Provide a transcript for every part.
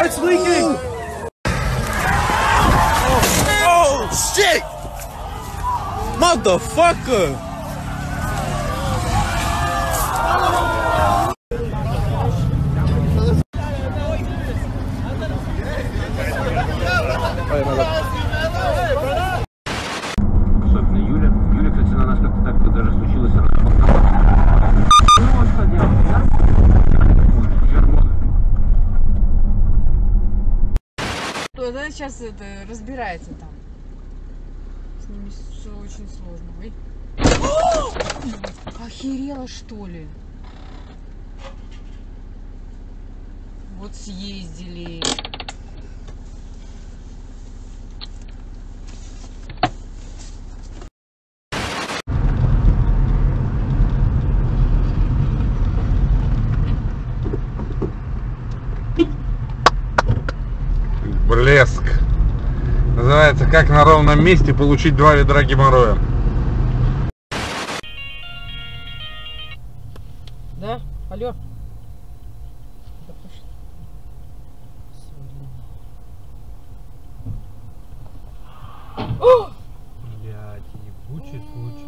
It's leaking! Oh shit! Motherfucker! Особенно Юля. Юля, кстати, на нас как-то так даже случилось. Ну, он ходил. Она сейчас это разбирается там. С ними все очень сложно. Ой. Охерела, что ли? Вот съездили. Блеск. Называется «Как на ровном месте получить два ведра геморроя». Да? Алло? Блядь, ебучий случай.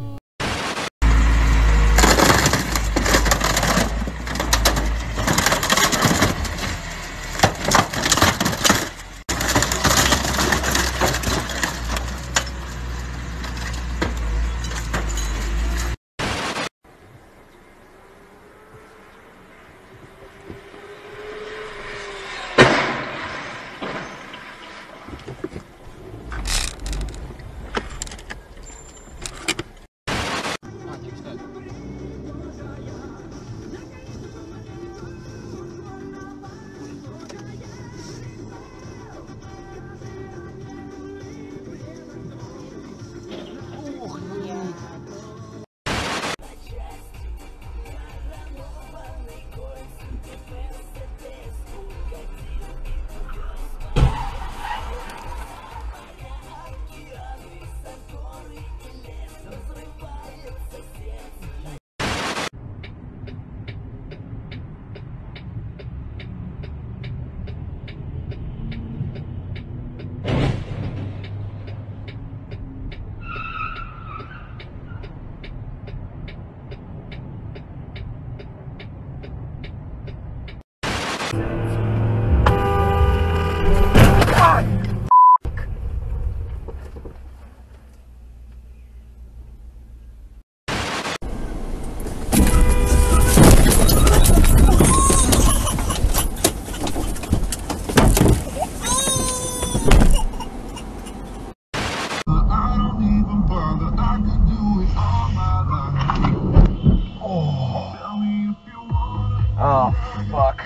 Oh, fuck.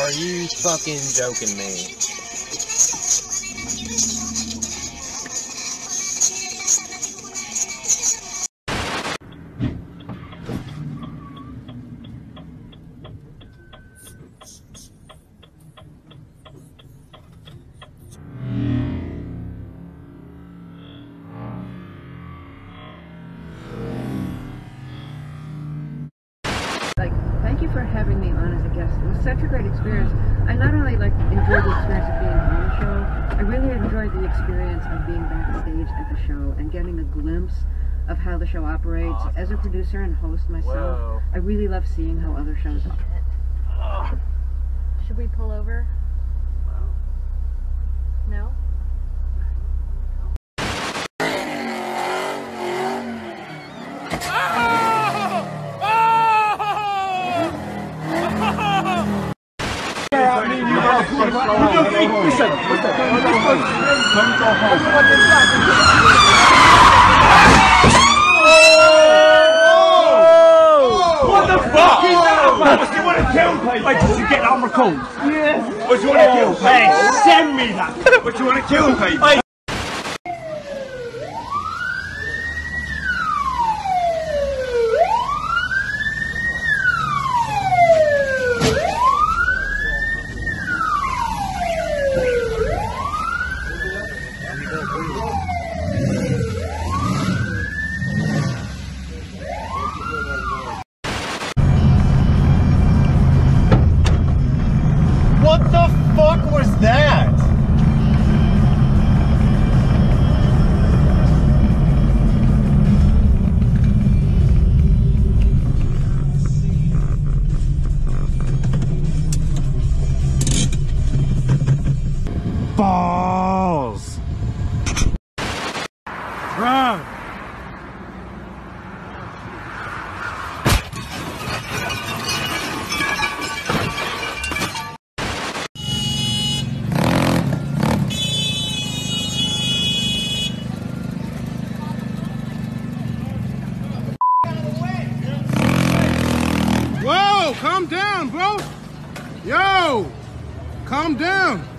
Are you fucking joking me? For having me on as a guest. It was such a great experience. I not only enjoyed the experience of being on the show, I really enjoyed the experience of being backstage at the show and getting a glimpse of how the show operates. Awesome. As a producer and host myself, whoa. I really love seeing how other shows operate. Should we pull over? No? What the fuck? Do you want to kill me? Wait, did you get that on record? Yeah. Or do you want to kill me? Hey, send me that. But you want to kill me? Wait. Calm down, bro. Yo, calm down.